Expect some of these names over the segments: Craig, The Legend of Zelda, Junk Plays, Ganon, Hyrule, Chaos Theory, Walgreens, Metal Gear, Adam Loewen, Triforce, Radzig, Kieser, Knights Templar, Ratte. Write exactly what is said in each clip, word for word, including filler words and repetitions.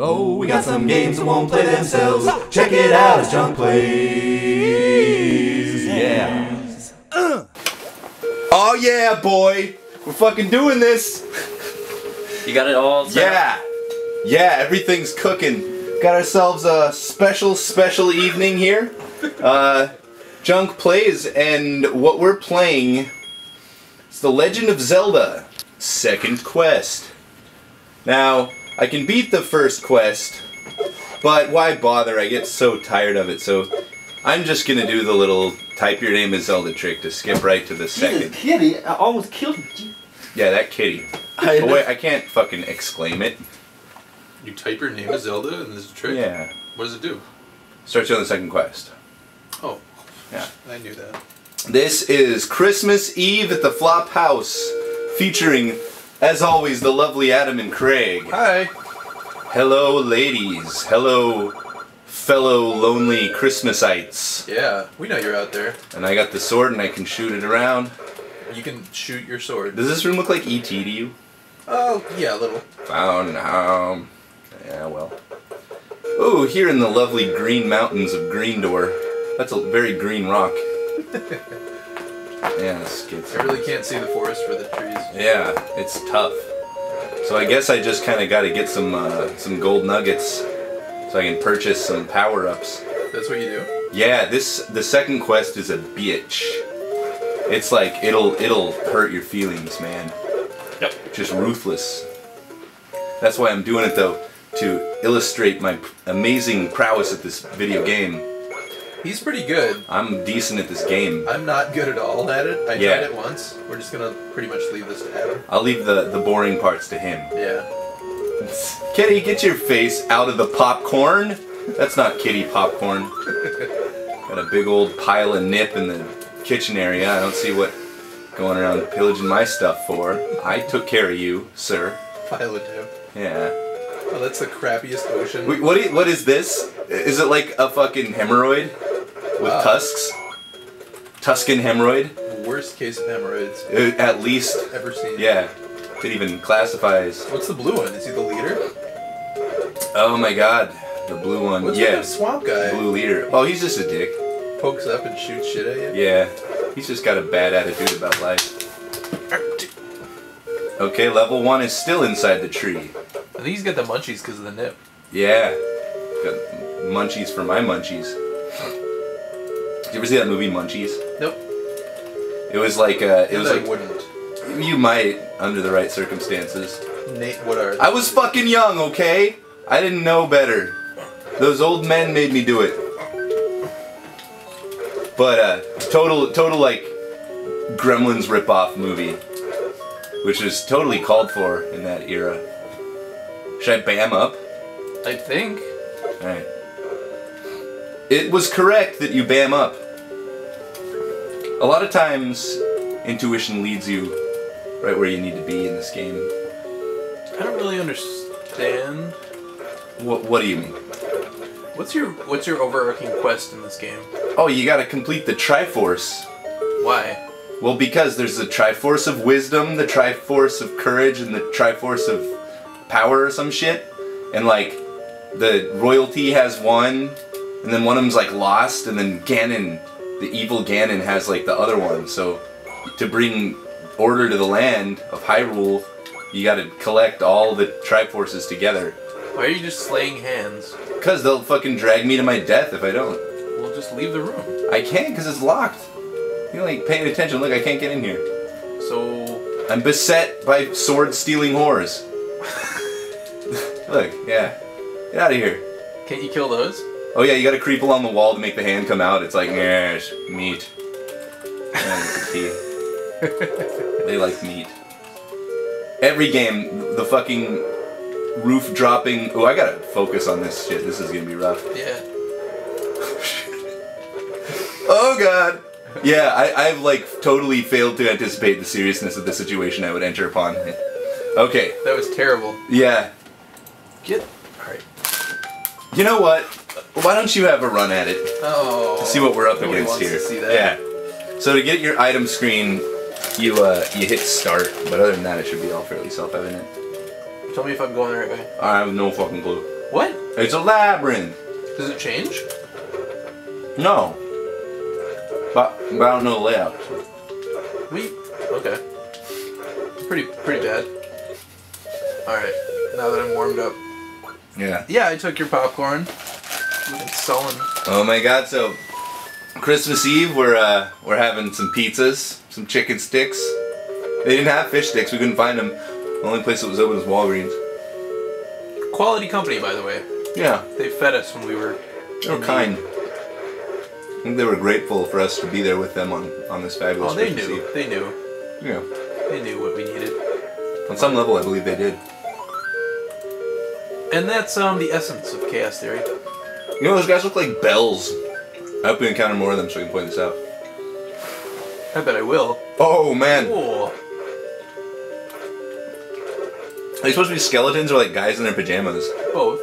Oh, we got some games that won't play themselves. Check it out, it's Junk Plays. Yeah. Uh. Oh yeah, boy. We're fucking doing this. You got it all set up? Yeah. Yeah, everything's cooking. Got ourselves a special, special evening here. Uh, Junk Plays, and what we're playing is The Legend of Zelda, second quest. Now, I can beat the first quest, but why bother? I get so tired of it, so I'm just gonna do the little type your name is Zelda trick to skip right to the second. Jesus, kitty, I almost killed you. Yeah, that kitty. I, oh, wait, I can't fucking exclaim it. You type your name as Zelda and there's a trick? Yeah. What does it do? Starts you on the second quest. Oh. Yeah. I knew that. This is Christmas Eve at the Flop House, featuring, as always, the lovely Adam and Craig. Hi. Hello, ladies. Hello, fellow lonely Christmasites. Yeah, we know you're out there. And I got the sword and I can shoot it around. You can shoot your sword. Does this room look like E T to you? Oh, yeah, a little. Oh, no. Yeah, well. Oh, here in the lovely green mountains of Greendor. That's a very green rock. Yeah, this gets... I really can't see the forest for the trees. Yeah, it's tough. So I guess I just kind of got to get some uh, some gold nuggets so I can purchase some power-ups. That's what you do? Yeah, this the second quest is a bitch. It's like, it'll it'll hurt your feelings, man. Yep. Just ruthless. That's why I'm doing it, though, to illustrate my amazing prowess at this video game. He's pretty good. I'm decent at this game. I'm not good at all at it. I yeah. tried it once. We're just gonna pretty much leave this to Adam. I'll leave the, the boring parts to him. Yeah. Kitty, get your face out of the popcorn. That's not kitty popcorn. Got a big old pile of nip in the kitchen area. I don't see what going around pillaging my stuff for. I took care of you, sir. Pile of nip. Yeah. Oh, that's the crappiest ocean. Wait, what, is, what is this? Is it like a fucking hemorrhoid? With wow. tusks? Tuscan hemorrhoid? Worst case of hemorrhoids. It, at least. Ever seen. Yeah. It even classifies. What's the blue one? Is he the leader? Oh my god. The blue one. What's yeah. What's that swamp guy? Blue leader. Oh, he's just a dick. Pokes up and shoots shit at you? Yeah. He's just got a bad attitude about life. Okay, level one is still inside the tree. I think he's got the munchies because of the nip. Yeah. Got munchies for my munchies. Did you ever see that movie, Munchies? Nope. It was like, uh, it and was I like... wouldn't. You might, under the right circumstances. Nate, what are... I was fucking young, okay? I didn't know better. Those old men made me do it. But, uh, total, total, like, Gremlins ripoff movie. Which is totally called for in that era. Should I bam up? I think. Alright. It was correct that you bam up. A lot of times, intuition leads you right where you need to be in this game. I don't really understand. What, what do you mean? What's your what's your overarching quest in this game? Oh, you gotta complete the Triforce. Why? Well, because there's the Triforce of Wisdom, the Triforce of Courage, and the Triforce of Power or some shit, and like the royalty has one, and then one of them's like lost, and then Ganon, the evil Ganon, has like the other one. So to bring order to the land of Hyrule, you gotta collect all the Triforces together. Why are you just slaying hands? Cause they'll fucking drag me to my death if I don't. We'll just leave the room. I can't cause it's locked. You're like paying attention. Look, I can't get in here. So I'm beset by sword-stealing whores. Look, yeah. Get out of here. Can't you kill those? Oh yeah, you gotta creep along the wall to make the hand come out. It's like, yes, meat. They like meat. Every game, the fucking roof dropping... Oh, I gotta focus on this shit. This is gonna be rough. Yeah. Oh god! Yeah, I, I've like totally failed to anticipate the seriousness of the situation I would enter upon. Okay. That was terrible. Yeah. Get... Alright. You know what? Why don't you have a run at it? Oh. To see what we're up against here. Nobody wants to see that. Yeah. So to get your item screen, you uh, you hit start, but other than that it should be all fairly self-evident. Tell me if I'm going the right way. I have no fucking clue. What? It's a labyrinth. Does it change? No. But, but I don't know the layout. We... Okay. Pretty, pretty bad. Alright, now that I'm warmed up. Yeah. Yeah, I took your popcorn. It's sullen. Oh my god, so... Christmas Eve, we're, uh, we're having some pizzas, some chicken sticks. They didn't have fish sticks, we couldn't find them. The only place that was open was Walgreens. Quality company, by the way. Yeah. They fed us when we were... They were kind. The... I think they were grateful for us to be there with them on, on this fabulous Christmas Eve. Oh, they knew. They knew. Yeah. They knew what we needed. On some level, I believe they did. And that's, um, the essence of Chaos Theory. You know, those guys look like bells. I hope we encounter more of them so we can point this out. I bet I will. Oh, man. Cool. Are they supposed to be skeletons or like guys in their pajamas? Both.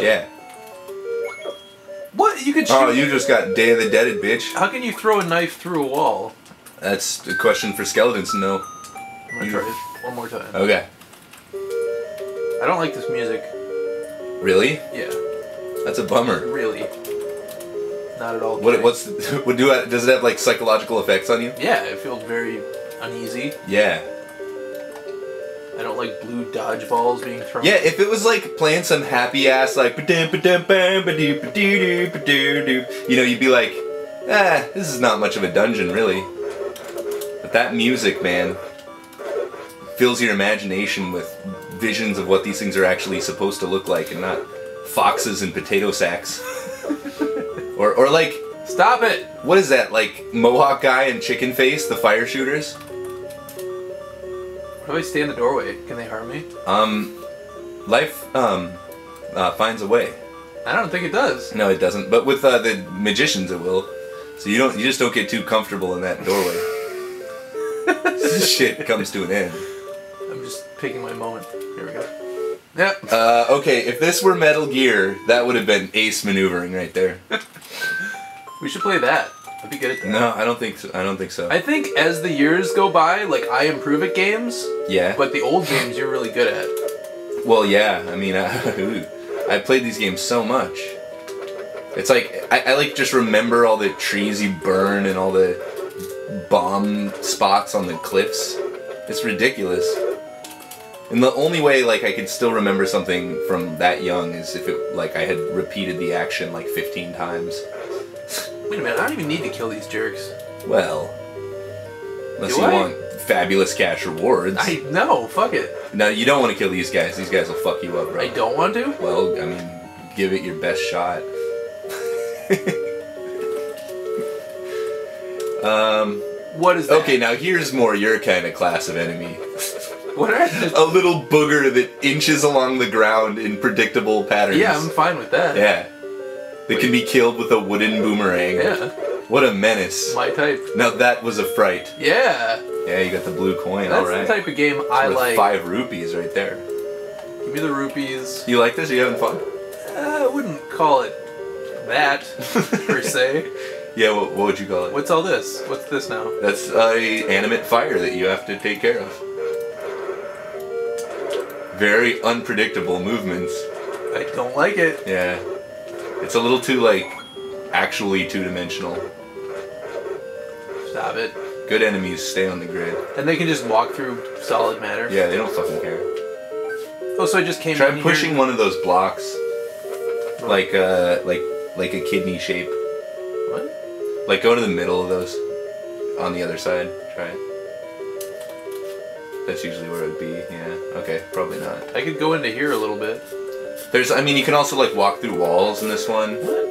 Yeah. What? You could shoot. Oh, you just got Day of the Deaded, bitch. How can you throw a knife through a wall? That's a question for skeletons to know. I'm gonna you... try it one more time. Okay. I don't like this music. Really? Yeah. That's a bummer. Really. Not at all. What? What's? What do? I, does it have like psychological effects on you? Yeah, it feels very uneasy. Yeah. I don't like blue dodgeballs being thrown. Yeah, if it was like playing some happy ass like, you know, you'd be like, ah, this is not much of a dungeon, really. But that music, man, fills your imagination with visions of what these things are actually supposed to look like, and not foxes and potato sacks. Or, or like, stop it! What is that? Like Mohawk guy and Chicken Face, the fire shooters? How do I stay in the doorway? Can they harm me? Um, life um uh, finds a way. I don't think it does. No, it doesn't. But with uh, the magicians, it will. So you don't, you just don't get too comfortable in that doorway. This shit comes to an end. I'm just picking my moment. Here we go. Yep. Uh, okay, if this were Metal Gear, that would have been ace maneuvering right there. We should play that. I'd be good at that. No, I don't think so. I don't think so. I think as the years go by, like, I improve at games. Yeah. But the old games you're really good at. Well, yeah. I mean, I, I played these games so much. It's like, I, I like just remember all the trees you burn and all the bomb spots on the cliffs. It's ridiculous. And the only way, like, I could still remember something from that young is if it, like, I had repeated the action, like, fifteen times. Wait a minute, I don't even need to kill these jerks. Well, unless Do you I? want fabulous cash rewards. I No, fuck it. No, you don't want to kill these guys. These guys will fuck you up, bro. I don't want to? Well, I mean, give it your best shot. um, what is that? Okay, now here's more your kind of class of enemy. What are those? A little booger that inches along the ground in predictable patterns. Yeah, I'm fine with that. Yeah. That can be killed with a wooden boomerang. Yeah. What a menace. My type. Now that was a fright. Yeah. Yeah, you got the blue coin, alright. That's all right. The type of game I With like. Five rupees right there. Give me the rupees. You like this? Are you having fun? Uh, I wouldn't call it that, per se. Yeah, what, what would you call it? What's all this? What's this now? That's uh, an animate fire that you have to take care of. Very unpredictable movements. I don't like it. Yeah. It's a little too, like, actually two-dimensional. Stop it. Good enemies stay on the grid. And they can just walk through solid matter? Yeah, they don't fucking care. Oh, so I just came Try in Try pushing here. one of those blocks. Oh. Like, uh, like, like a kidney shape. What? Like, go to the middle of those. On the other side. Try it. That's usually where it would be, yeah. Okay, probably not. I could go into here a little bit. There's, I mean, you can also, like, walk through walls in this one. What?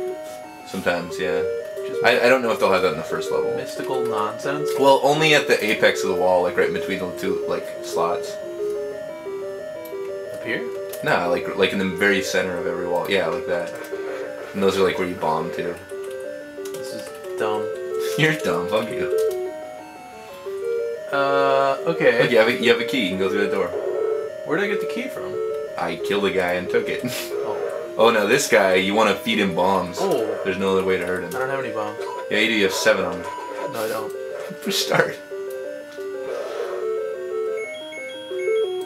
Sometimes, yeah. Just I, I don't know if they'll have that in the first level. Mystical nonsense? Well, only at the apex of the wall, like, right in between the two, like, slots. Up here? No, like, like in the very center of every wall. Yeah, like that. And those are, like, where you bomb to. This is dumb. You're dumb, fuck you. Uh, okay. Look, you have a, you have a key. You can go through the door. Where did I get the key from? I killed a guy and took it. Oh. Oh, now this guy, you want to feed him bombs. Oh. There's no other way to hurt him. I don't have any bombs. Yeah, you do. You have seven on him. No, I don't. For start.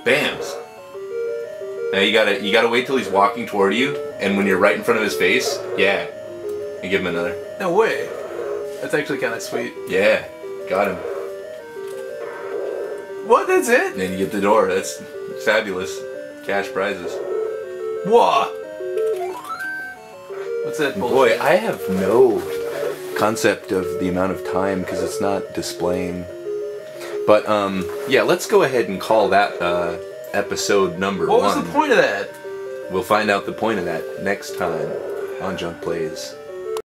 Bams. Yeah, you gotta you gotta wait till he's walking toward you, and when you're right in front of his face, yeah, you give him another. No way. That's actually kind of sweet. Yeah, got him. What? That's it? And then you get the door. That's fabulous. Cash prizes. Whoa. What's that bullshit? Boy, I have no concept of the amount of time because it's not displaying. But um, yeah, let's go ahead and call that. Uh, Episode number one. What was the point of that? We'll find out the point of that next time on Junk Plays.